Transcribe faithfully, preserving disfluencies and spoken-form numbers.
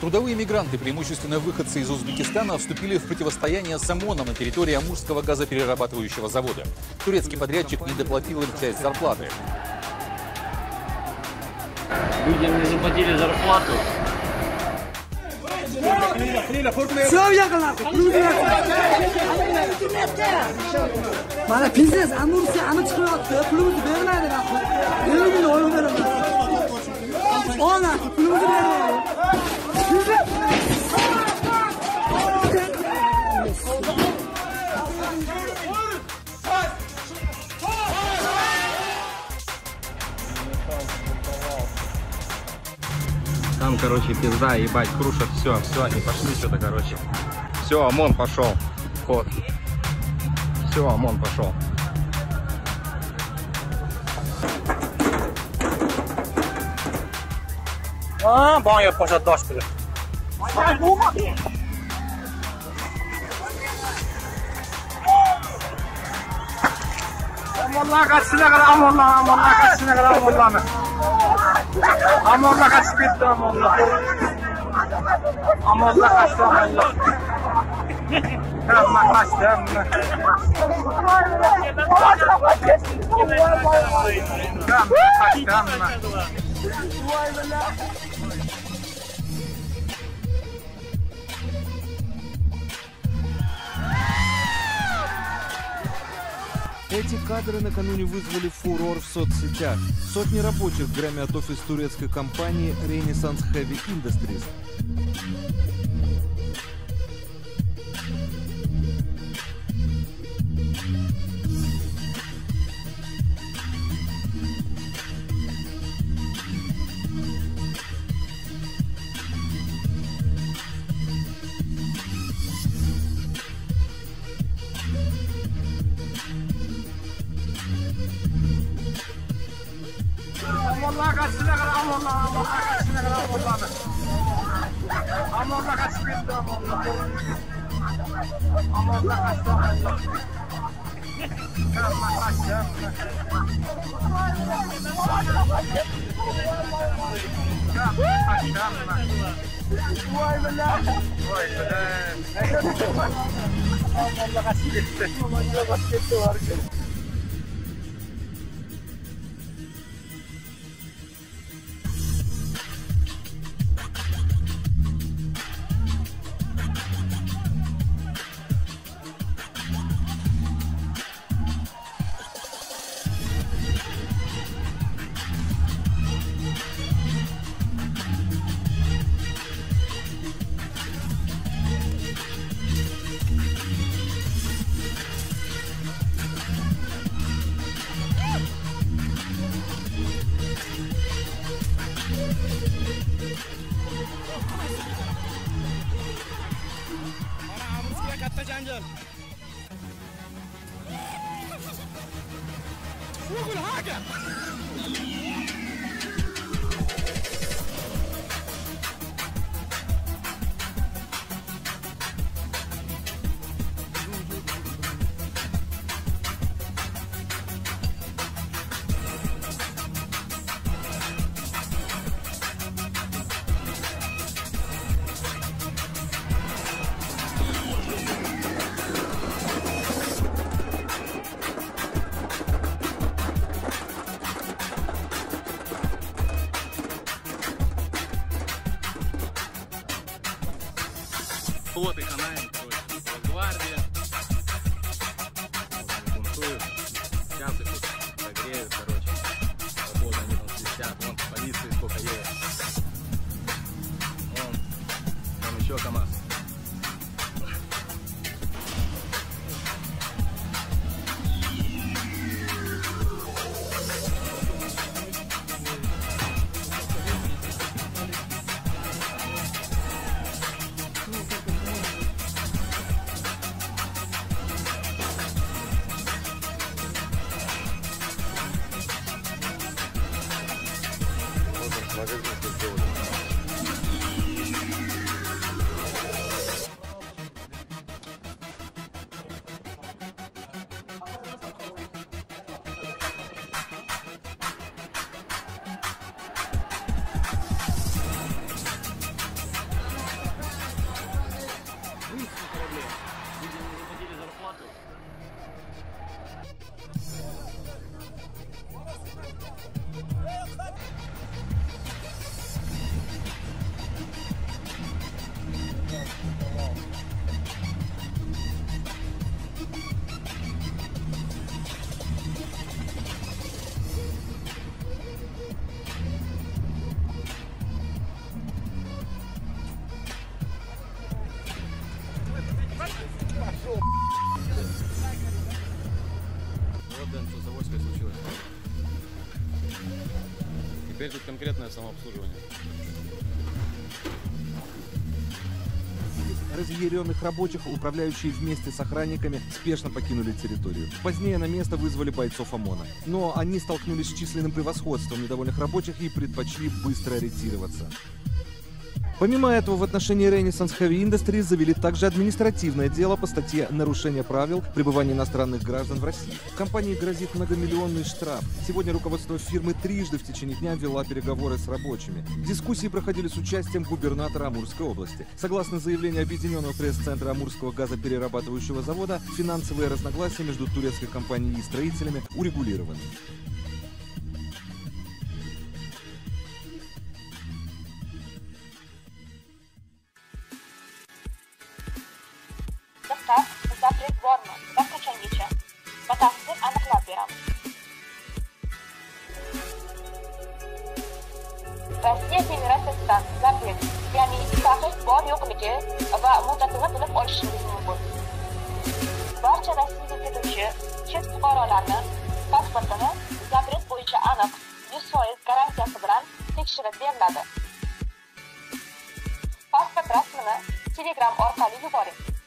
Трудовые мигранты, преимущественно выходцы из Узбекистана, вступили в противостояние с ОМОНом на территории Амурского газоперерабатывающего завода. Турецкий подрядчик не доплатил им часть зарплаты. Людям не заплатили зарплату. Там, короче, пизда, ебать, крушат, все, все, они пошли что-то, короче. Все, ОМОН пошел. Вот. Все, ОМОН пошел. А, бан, я пошел дождь. Амурга качып кетти, амурга. Амурга качты, амурга. Амурга качты, амурга. Амурга качты, амурга. Эти кадры накануне вызвали фурор в соцсетях. Сотни рабочих громят офис турецкой компании Renaissance Heavy Industries. Ой, вот и канаем, гвардия. Бунтуют. Сейчас их тут согреют, короче. Вот они там свистят. Вон полиции сколько едет. Вон. Там еще КамАЗ. Редактор субтитров А.Семкин Корректор А.Егорова уже идет конкретное самообслуживание. Разъяренных рабочих, управляющие вместе с охранниками, спешно покинули территорию. Позднее на место вызвали бойцов ОМОНа. Но они столкнулись с численным превосходством недовольных рабочих и предпочли быстро ретироваться. Помимо этого, в отношении Renaissance Heavy Industries завели также административное дело по статье «Нарушение правил пребывания иностранных граждан в России». Компании грозит многомиллионный штраф. Сегодня руководство фирмы трижды в течение дня вело переговоры с рабочими. Дискуссии проходили с участием губернатора Амурской области. Согласно заявлению Объединенного пресс-центра Амурского газоперерабатывающего завода, финансовые разногласия между турецкой компанией и строителями урегулированы. Telegram orqali yuboring.